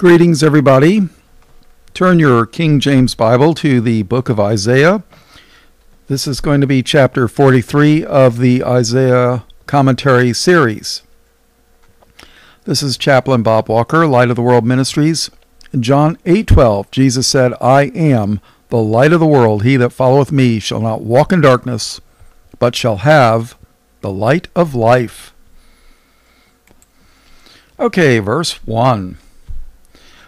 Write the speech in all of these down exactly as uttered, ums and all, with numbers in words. Greetings, everybody. Turn your King James Bible to the book of Isaiah. This is going to be chapter forty-three of the Isaiah commentary series. This is Chaplain Bob Walker, Light of the World Ministries. In John eight twelve, Jesus said, I am the light of the world. He that followeth me shall not walk in darkness, but shall have the light of life. Okay, verse one.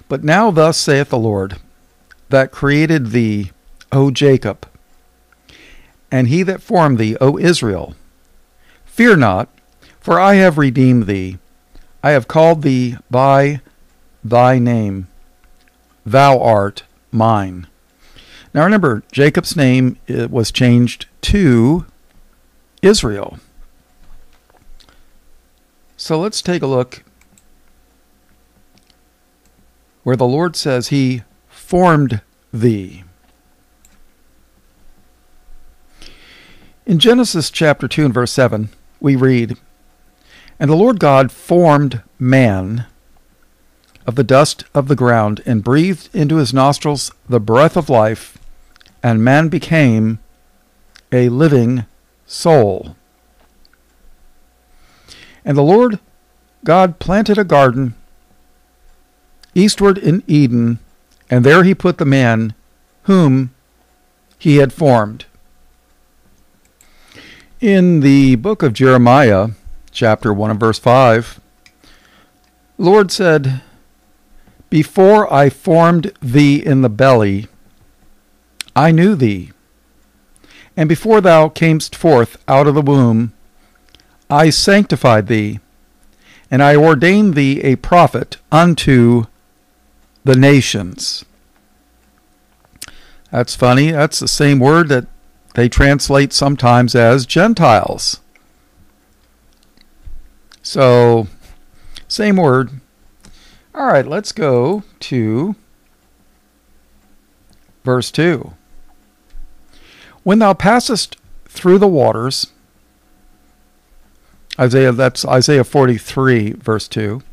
But now thus saith the Lord, that created thee, O Jacob, and he that formed thee, O Israel. Fear not, for I have redeemed thee. I have called thee by thy name. Thou art mine. Now remember, Jacob's name was changed to Israel. So let's take a look where the Lord says he formed thee. In Genesis chapter two and verse seven, we read, And the Lord God formed man of the dust of the ground, and breathed into his nostrils the breath of life, and man became a living soul. And the Lord God planted a garden eastward in Eden, and there he put the man whom he had formed. In the book of Jeremiah, chapter one and verse five, the Lord said, Before I formed thee in the belly, I knew thee. And before thou camest forth out of the womb, I sanctified thee, and I ordained thee a prophet unto the nations. That's funny. That's the same word that they translate sometimes as Gentiles. So, same word. All right, let's go to verse two. When thou passest through the waters, Isaiah, that's Isaiah forty-three, verse two.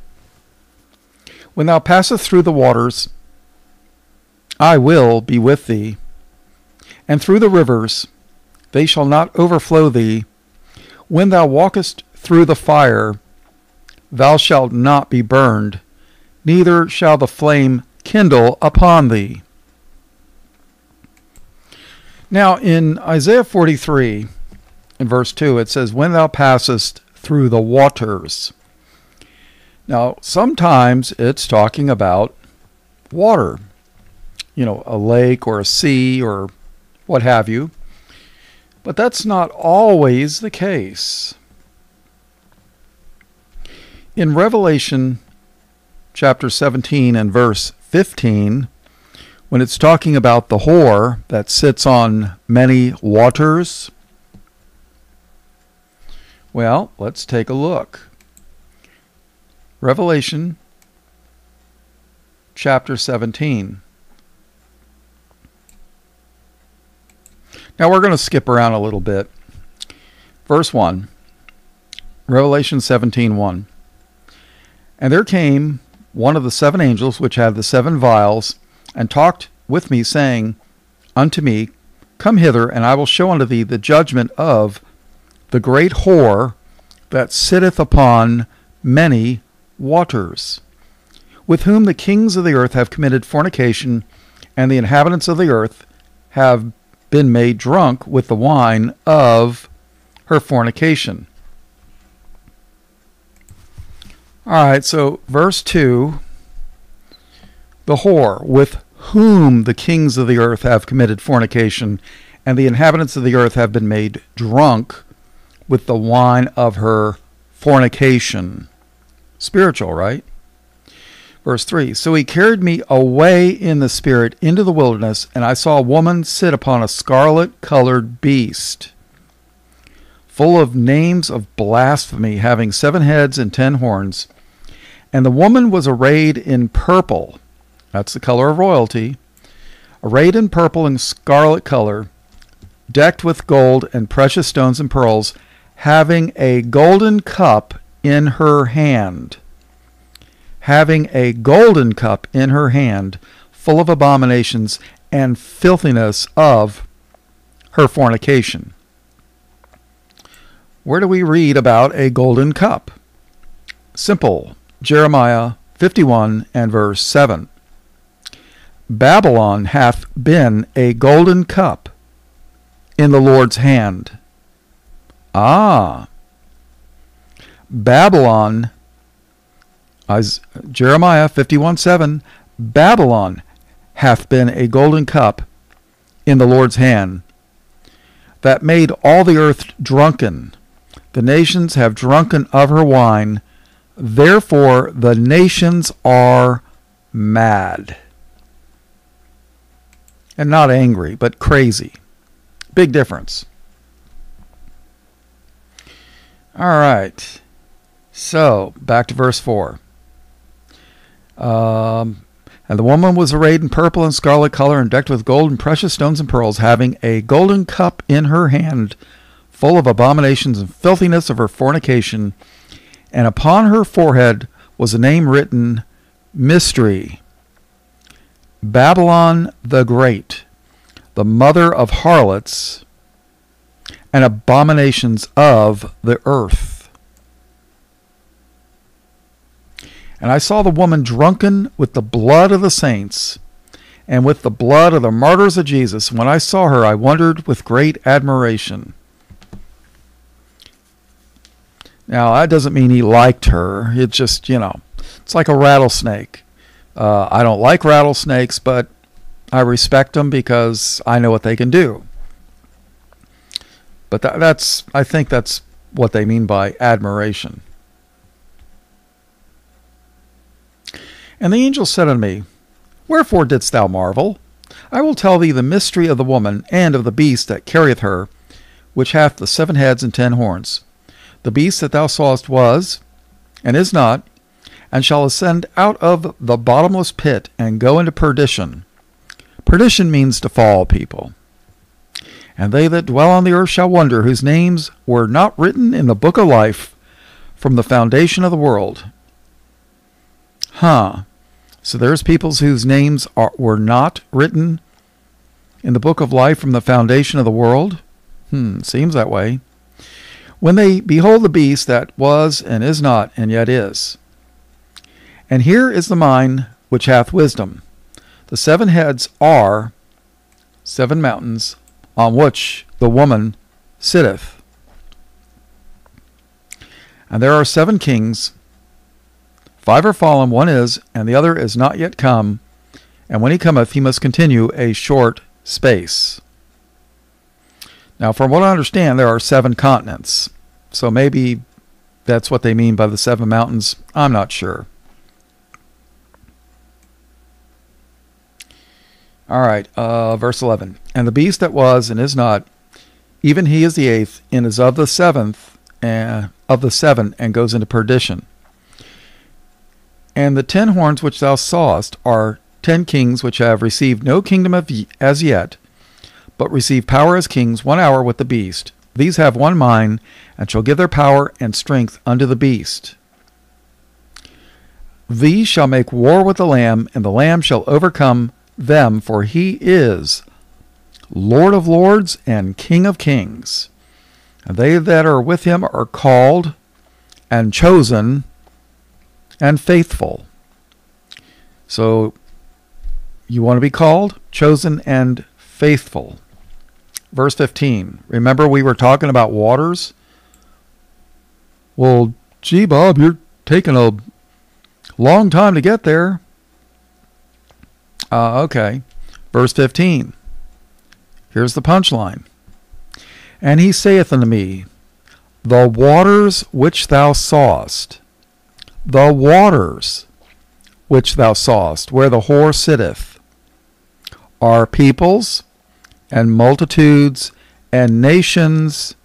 When thou passest through the waters, I will be with thee, and through the rivers, they shall not overflow thee. When thou walkest through the fire, thou shalt not be burned, neither shall the flame kindle upon thee. Now in Isaiah forty-three, in verse two, it says, When thou passest through the waters. Now, sometimes it's talking about water, you know, a lake or a sea or what have you. But that's not always the case. In Revelation chapter seventeen and verse fifteen, when it's talking about the whore that sits on many waters, well, let's take a look. Revelation chapter seventeen. Now we're going to skip around a little bit. Verse one, Revelation seventeen one. And there came one of the seven angels which had the seven vials, and talked with me, saying unto me, Come hither, and I will show unto thee the judgment of the great whore that sitteth upon many waters, with whom the kings of the earth have committed fornication, and the inhabitants of the earth have been made drunk with the wine of her fornication. All right, so verse two, the whore, with whom the kings of the earth have committed fornication, and the inhabitants of the earth have been made drunk with the wine of her fornication. Spiritual, right? Verse three, So he carried me away in the spirit into the wilderness, and I saw a woman sit upon a scarlet-colored beast, full of names of blasphemy, having seven heads and ten horns. And the woman was arrayed in purple, that's the color of royalty, arrayed in purple and scarlet color, decked with gold and precious stones and pearls, having a golden cup in her hand, having a golden cup in her hand, full of abominations and filthiness of her fornication. Where do we read about a golden cup? Simple. Jeremiah fifty-one and verse seven. Babylon hath been a golden cup in the Lord's hand. Ah. Babylon, Jeremiah fifty-one seven, Babylon hath been a golden cup in the Lord's hand, that made all the earth drunken. The nations have drunken of her wine. Therefore the nations are mad. And not angry, but crazy. Big difference. All right. So, back to verse four. Um, and the woman was arrayed in purple and scarlet color and decked with gold and precious stones and pearls, having a golden cup in her hand, full of abominations and filthiness of her fornication. And upon her forehead was a name written, Mystery, Babylon the Great, the mother of harlots and abominations of the earth. And I saw the woman drunken with the blood of the saints and with the blood of the martyrs of Jesus. When I saw her, I wondered with great admiration. Now, that doesn't mean he liked her. It's just, you know, it's like a rattlesnake. Uh, I don't like rattlesnakes, but I respect them because I know what they can do. But that, that's, I think that's what they mean by admiration. And the angel said unto me, Wherefore didst thou marvel? I will tell thee the mystery of the woman, and of the beast that carrieth her, which hath the seven heads and ten horns. The beast that thou sawest was, and is not, and shall ascend out of the bottomless pit, and go into perdition. Perdition means to fall, people. And they that dwell on the earth shall wonder, whose names were not written in the book of life from the foundation of the world. Huh. So there's peoples whose names are, were not written in the book of life from the foundation of the world? Hmm, seems that way. When they behold the beast that was and is not and yet is. And here is the mind which hath wisdom. The seven heads are seven mountains on which the woman sitteth. And there are seven kings. Five are fallen, one is, and the other is not yet come. And when he cometh, he must continue a short space. Now, from what I understand, there are seven continents. So maybe that's what they mean by the seven mountains. I'm not sure. All right, uh, verse eleven. And the beast that was and is not, even he is the eighth, and is of the seventh, and of the seven, and goes into perdition. And the ten horns which thou sawest are ten kings which have received no kingdom of ye as yet, but receive power as kings one hour with the beast. These have one mind, and shall give their power and strength unto the beast. These shall make war with the Lamb, and the Lamb shall overcome them, for he is Lord of lords and King of kings. And they that are with him are called and chosen and faithful. So you want to be called, chosen, and faithful. Verse fifteen. Remember we were talking about waters? Well, gee, Bob, you're taking a long time to get there. Uh, okay. Verse fifteen. Here's the punchline. And he saith unto me, The waters which thou sawest, the waters which thou sawest, where the whore sitteth, are peoples and multitudes and nations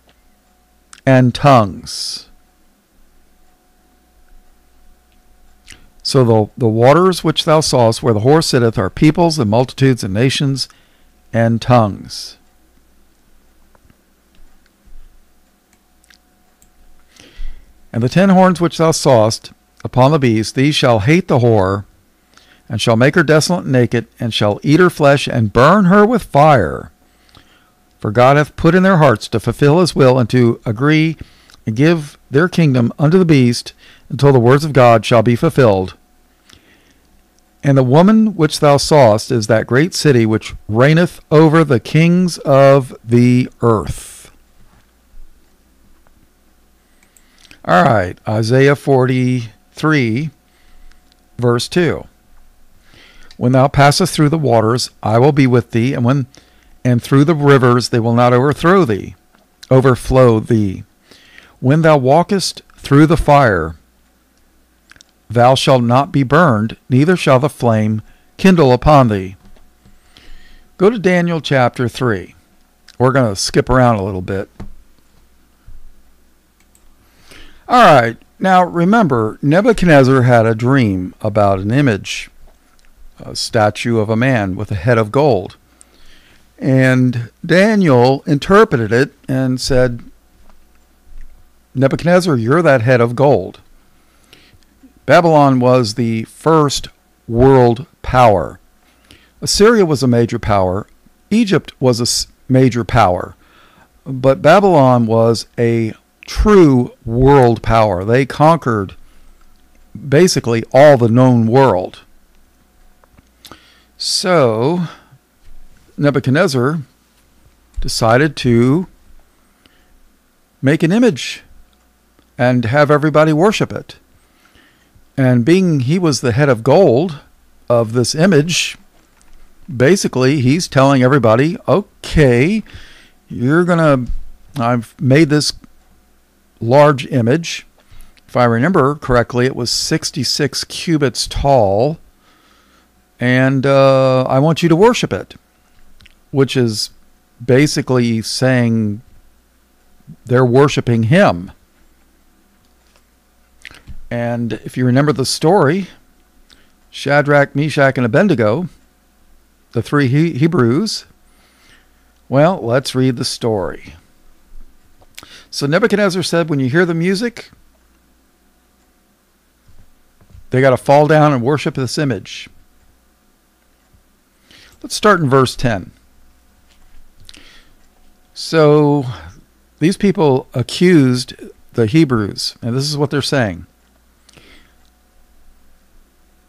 and tongues. So the, the waters which thou sawest, where the whore sitteth, are peoples and multitudes and nations and tongues. And the ten horns which thou sawest, upon the beast, these shall hate the whore, and shall make her desolate and naked, and shall eat her flesh, and burn her with fire. For God hath put in their hearts to fulfill his will, and to agree and give their kingdom unto the beast, until the words of God shall be fulfilled. And the woman which thou sawest is that great city which reigneth over the kings of the earth. All right, Isaiah forty-three, verse two. When thou passest through the waters, I will be with thee, and when and through the rivers they will not overthrow thee, overflow thee. When thou walkest through the fire, thou shalt not be burned, neither shall the flame kindle upon thee. Go to Daniel chapter three. We're going to skip around a little bit. All right. Now, remember, Nebuchadnezzar had a dream about an image, a statue of a man with a head of gold. And Daniel interpreted it and said, Nebuchadnezzar, you're that head of gold. Babylon was the first world power. Assyria was a major power. Egypt was a major power. But Babylon was a true world power. They conquered basically all the known world. So Nebuchadnezzar decided to make an image and have everybody worship it. And being he was the head of gold of this image, basically he's telling everybody, okay, you're going to, I've made this large image. If I remember correctly, it was sixty-six cubits tall. And uh, I want you to worship it, which is basically saying they're worshiping him. And if you remember the story, Shadrach, Meshach, and Abednego, the three he- Hebrews, well, let's read the story. So Nebuchadnezzar said, when you hear the music, they got to fall down and worship this image. Let's start in verse ten. So these people accused the Hebrews, and this is what they're saying.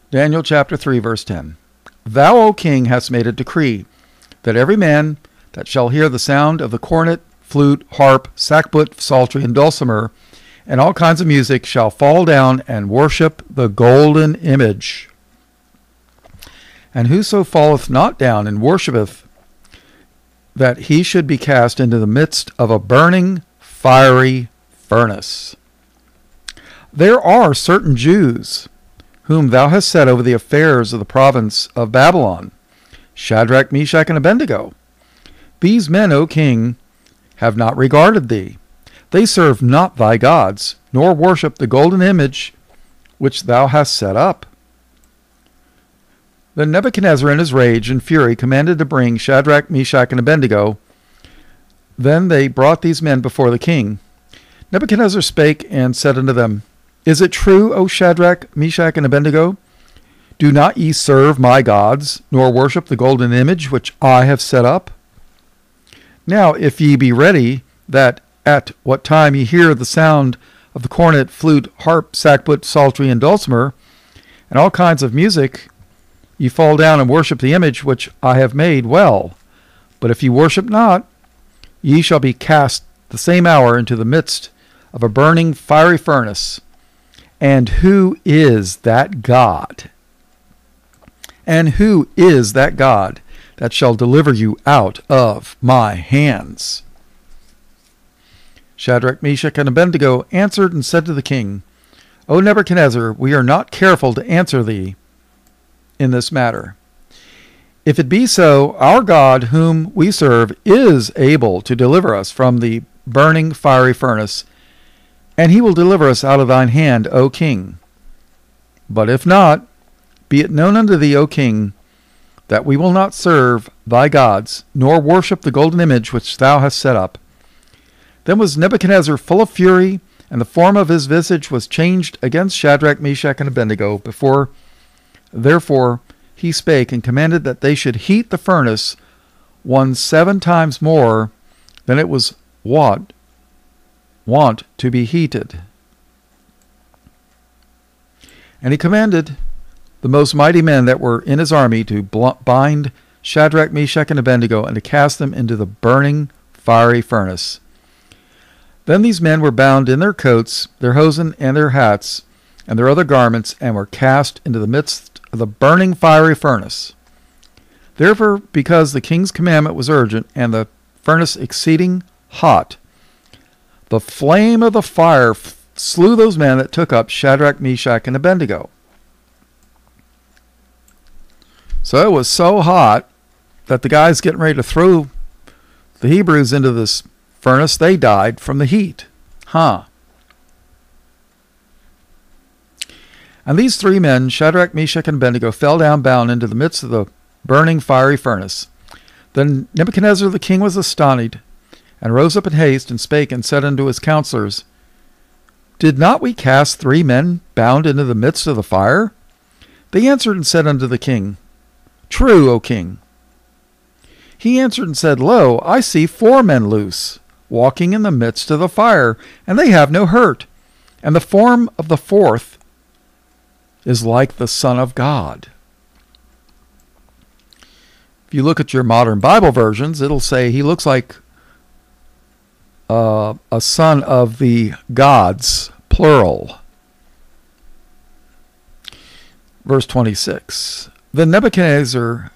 Daniel chapter three, verse ten. Thou, O king, hast made a decree that every man that shall hear the sound of the cornet, flute, harp, sackbut, psaltery, and dulcimer, and all kinds of music shall fall down and worship the golden image. And whoso falleth not down and worshipeth, that he should be cast into the midst of a burning, fiery furnace. There are certain Jews whom thou hast set over the affairs of the province of Babylon, Shadrach, Meshach, and Abednego. These men, O king, have not regarded thee. They serve not thy gods, nor worship the golden image which thou hast set up. Then Nebuchadnezzar in his rage and fury commanded to bring Shadrach, Meshach, and Abednego. Then they brought these men before the king. Nebuchadnezzar spake and said unto them, Is it true, O Shadrach, Meshach, and Abednego? Do not ye serve my gods, nor worship the golden image which I have set up? Now, if ye be ready, that at what time ye hear the sound of the cornet, flute, harp, sackbut, psaltery, and dulcimer, and all kinds of music, ye fall down and worship the image which I have made well. But if ye worship not, ye shall be cast the same hour into the midst of a burning fiery furnace. And who is that God? And who is that God that shall deliver you out of my hands? Shadrach, Meshach, and Abednego answered and said to the king, O Nebuchadnezzar, we are not careful to answer thee in this matter. If it be so, our God whom we serve is able to deliver us from the burning fiery furnace, and he will deliver us out of thine hand, O king. But if not, be it known unto thee, O king, that we will not serve thy gods, nor worship the golden image which thou hast set up. Then was Nebuchadnezzar full of fury, And the form of his visage was changed against Shadrach, Meshach, and Abednego. Before, therefore, he spake and commanded that they should heat the furnace one seven times more than it was wont, wont to be heated. And he commanded the most mighty men that were in his army to bind Shadrach, Meshach, and Abednego, and to cast them into the burning, fiery furnace. Then these men were bound in their coats, their hosen, and their hats, and their other garments, and were cast into the midst of the burning fiery furnace. Therefore, because the king's commandment was urgent, and the furnace exceeding hot, the flame of the fire slew those men that took up Shadrach, Meshach, and Abednego. So it was so hot that the guys getting ready to throw the Hebrews into this furnace, they died from the heat. Huh. And these three men, Shadrach, Meshach, and Abednego, fell down bound into the midst of the burning fiery furnace. Then Nebuchadnezzar the king was astonished, and rose up in haste, and spake, and said unto his counselors, Did not we cast three men bound into the midst of the fire? They answered and said unto the king, True, O king. He answered and said, Lo, I see four men loose, walking in the midst of the fire, and they have no hurt. And the form of the fourth is like the Son of God. If you look at your modern Bible versions, it'll say he looks like uh, a son of the gods, plural. Verse twenty-six. Then Nebuchadnezzar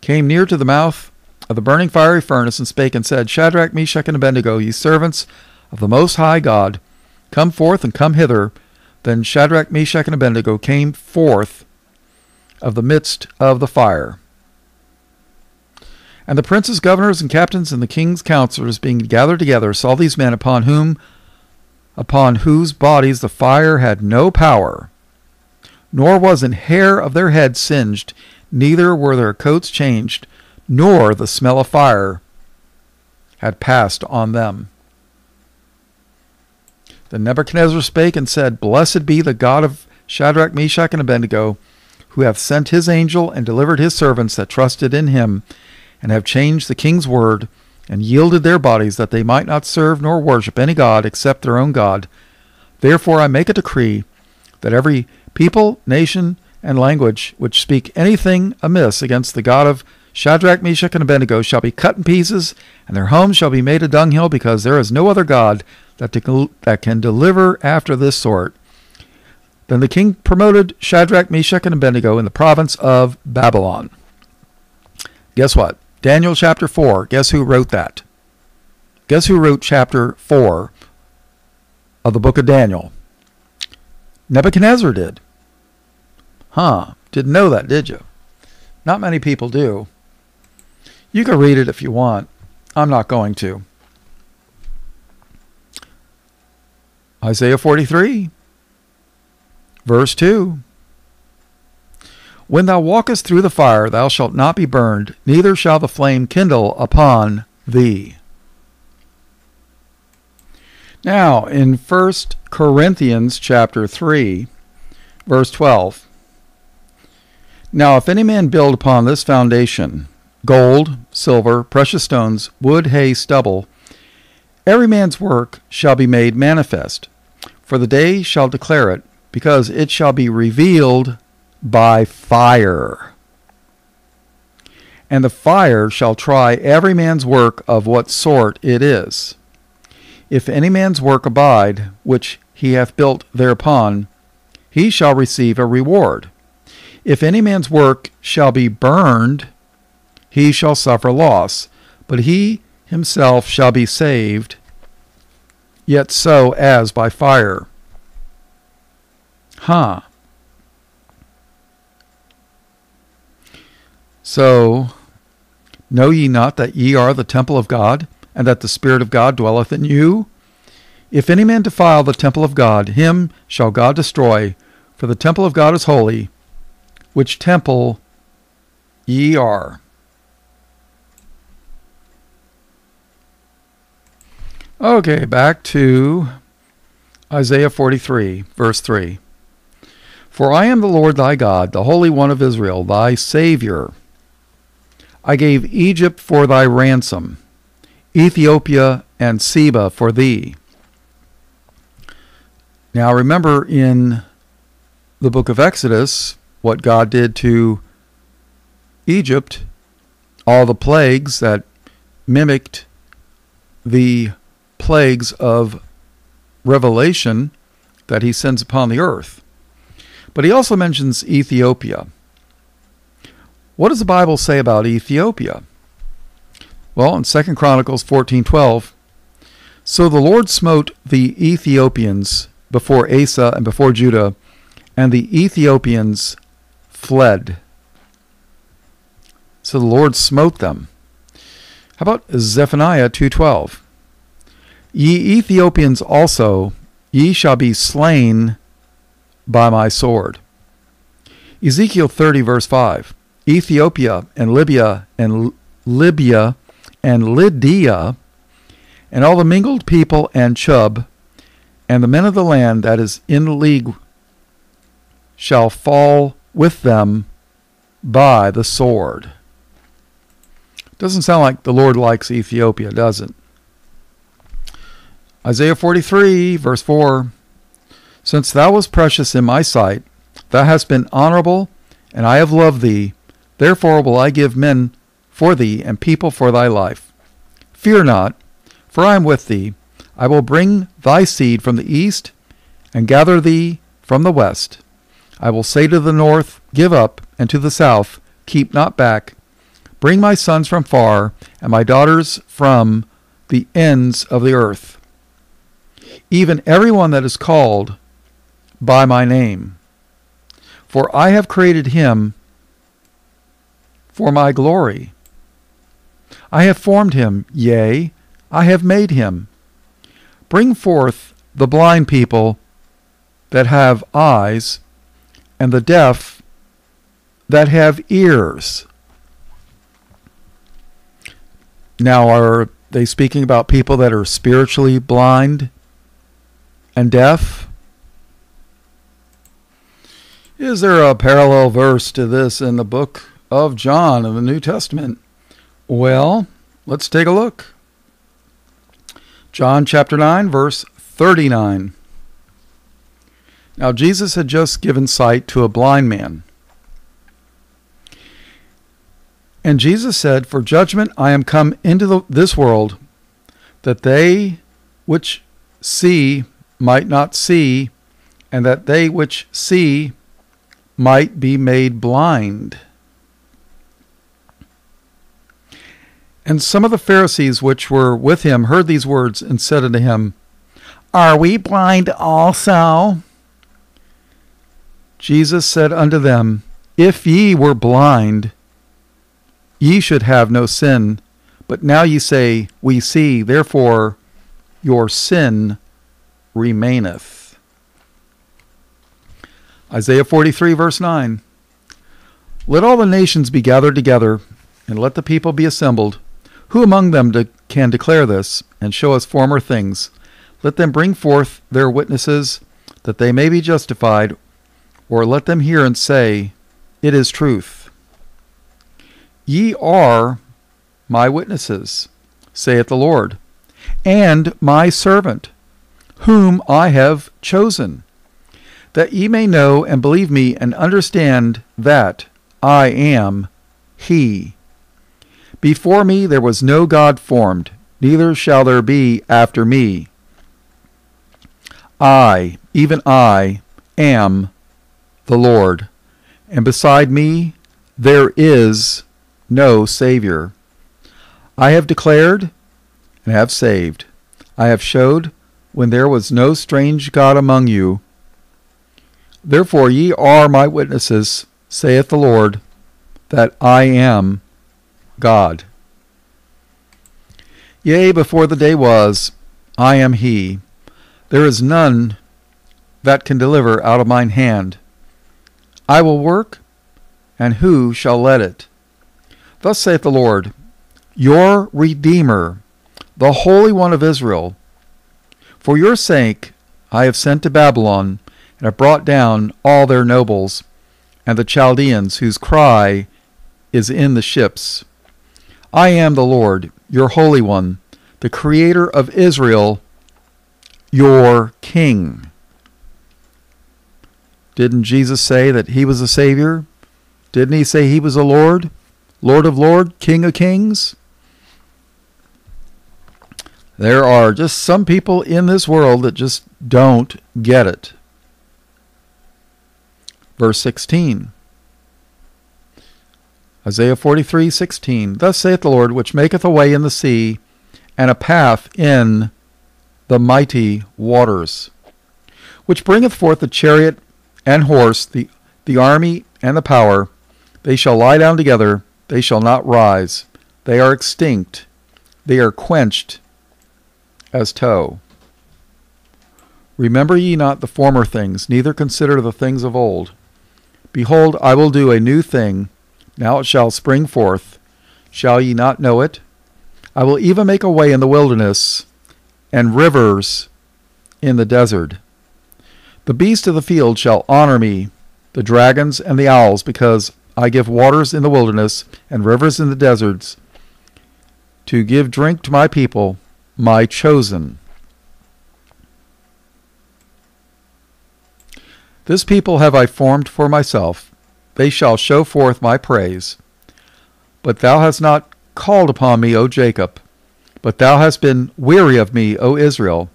came near to the mouth of the burning fiery furnace, and spake and said, Shadrach, Meshach, and Abednego, ye servants of the Most High God, come forth and come hither. Then Shadrach, Meshach, and Abednego came forth of the midst of the fire. And the princes, governors, and captains, and the king's counselors, being gathered together, saw these men upon whom, upon whose bodies the fire had no power, nor was an hair of their head singed, neither were their coats changed, nor the smell of fire had passed on them. Then Nebuchadnezzar spake and said, Blessed be the God of Shadrach, Meshach, and Abednego, who hath sent his angel and delivered his servants that trusted in him, and have changed the king's word, and yielded their bodies, that they might not serve nor worship any god except their own God. Therefore I make a decree that every people, nation, and language which speak anything amiss against the God of Shadrach, Meshach, and Abednego shall be cut in pieces, and their homes shall be made a dunghill, because there is no other God that, de- that can deliver after this sort. Then the king promoted Shadrach, Meshach, and Abednego in the province of Babylon. Guess what? Daniel chapter four. Guess who wrote that? Guess who wrote chapter four of the book of Daniel? Nebuchadnezzar did. Huh. Didn't know that, did you? Not many people do. You can read it if you want. I'm not going to. Isaiah forty-three, verse two. When thou walkest through the fire, thou shalt not be burned, neither shall the flame kindle upon thee. Now, in First Corinthians chapter three, verse twelve. Now, if any man build upon this foundation, gold, silver, precious stones, wood, hay, stubble, every man's work shall be made manifest, for the day shall declare it, because it shall be revealed by fire. And the fire shall try every man's work of what sort it is. If any man's work abide, which he hath built thereupon, he shall receive a reward. If any man's work shall be burned, he shall suffer loss, but he himself shall be saved, yet so as by fire. Huh. So, know ye not that ye are the temple of God, and that the Spirit of God dwelleth in you? If any man defile the temple of God, him shall God destroy, for the temple of God is holy, which temple ye are. Okay, back to Isaiah forty-three, verse three. For I am the Lord thy God, the Holy One of Israel, thy Savior. I gave Egypt for thy ransom, Ethiopia and Seba for thee. Now remember in the book of Exodus, what God did to Egypt, all the plagues that mimicked the plagues of Revelation that he sends upon the earth. But he also mentions Ethiopia. What does the Bible say about Ethiopia? Well, in Second Chronicles fourteen twelve, so the Lord smote the Ethiopians before Asa and before Judah, and the Ethiopians fled. So the Lord smote them. How about Zephaniah two twelve? Ye Ethiopians also, ye shall be slain by my sword. Ezekiel thirty, verse five. Ethiopia and Libya and Libya and Lydia, and all the mingled people and Chub, and the men of the land that is in league shall fall with them by the sword. Doesn't sound like the Lord likes Ethiopia, does it? Isaiah forty-three, verse four. Since thou wast precious in my sight, thou hast been honorable, and I have loved thee. Therefore will I give men for thee, and people for thy life. Fear not, for I am with thee. I will bring thy seed from the east, and gather thee from the west. I will say to the north, give up, and to the south, keep not back. Bring my sons from far, and my daughters from the ends of the earth. Even everyone that is called by my name. For I have created him for my glory. I have formed him, yea, I have made him. Bring forth the blind people that have eyes, and the deaf that have ears. Now, are they speaking about people that are spiritually blind and deaf? Is there a parallel verse to this in the book of John in the New Testament? Well, let's take a look. John chapter nine, verse thirty-nine. Now Jesus had just given sight to a blind man. And Jesus said, for judgment I am come into the, this world, that they which see might not see, and that they which see might be made blind. And some of the Pharisees which were with him heard these words, and said unto him, are we blind also? Jesus said unto them, if ye were blind, ye should have no sin. But now ye say, we see, therefore your sin remaineth. Isaiah forty-three, verse nine. Let all the nations be gathered together, and let the people be assembled. Who among them de- can declare this, and show us former things? Let them bring forth their witnesses, that they may be justified, or let them hear and say, it is truth. Ye are my witnesses, saith the Lord, and my servant, whom I have chosen, that ye may know and believe me, and understand that I am he. Before me there was no God formed, neither shall there be after me. I, even I, am the Lord, and beside me there is no Savior. I have declared and have saved. I have showed when there was no strange God among you. Therefore ye are my witnesses, saith the Lord, that I am God. Yea, before the day was, I am he. There is none that can deliver out of mine hand. I will work, and who shall let it? Thus saith the Lord, your Redeemer, the Holy One of Israel. For your sake I have sent to Babylon, and have brought down all their nobles, and the Chaldeans, whose cry is in the ships. I am the Lord, your Holy One, the Creator of Israel, your King." Didn't Jesus say that he was the Savior? Didn't he say he was the Lord? Lord of Lords, King of Kings? There are just some people in this world that just don't get it. Verse sixteen. Isaiah forty-three sixteen. "Thus saith the Lord, which maketh a way in the sea, and a path in the mighty waters, which bringeth forth the chariot and horse, the, the army and the power. They shall lie down together, they shall not rise. They are extinct, they are quenched as tow. Remember ye not the former things, neither consider the things of old. Behold, I will do a new thing, now it shall spring forth. Shall ye not know it? I will even make a way in the wilderness, and rivers in the desert. The beasts of the field shall honor me, the dragons and the owls, because I give waters in the wilderness, and rivers in the deserts, to give drink to my people, my chosen." "This people have I formed for myself. They shall show forth my praise. But thou hast not called upon me, O Jacob, but thou hast been weary of me, O Israel.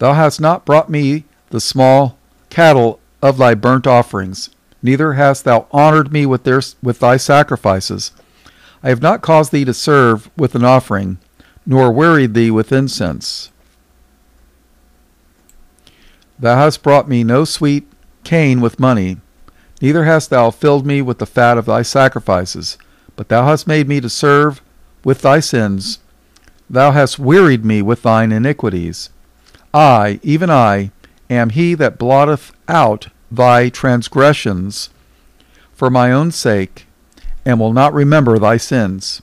Thou hast not brought me the small cattle of thy burnt offerings, neither hast thou honored me with their with thy sacrifices. I have not caused thee to serve with an offering, nor wearied thee with incense. Thou hast brought me no sweet cane with money, neither hast thou filled me with the fat of thy sacrifices, but thou hast made me to serve with thy sins. Thou hast wearied me with thine iniquities. I, even I, am he that blotteth out thy transgressions for my own sake, and will not remember thy sins.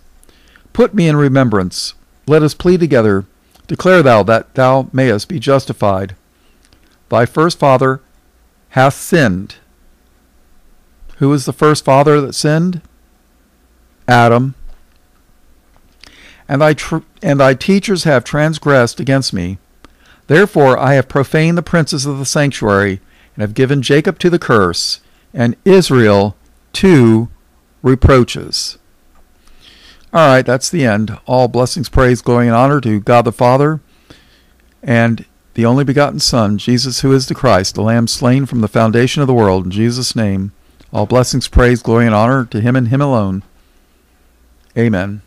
Put me in remembrance. Let us plead together. Declare thou that thou mayest be justified. Thy first father hath sinned." Who is the first father that sinned? Adam. "And thy, tr and thy teachers have transgressed against me. Therefore I have profaned the princes of the sanctuary, and have given Jacob to the curse, and Israel to reproaches." All right, that's the end. All blessings, praise, glory, and honor to God the Father, and the only begotten Son, Jesus, who is the Christ, the Lamb slain from the foundation of the world. In Jesus' name, all blessings, praise, glory, and honor to him and him alone. Amen.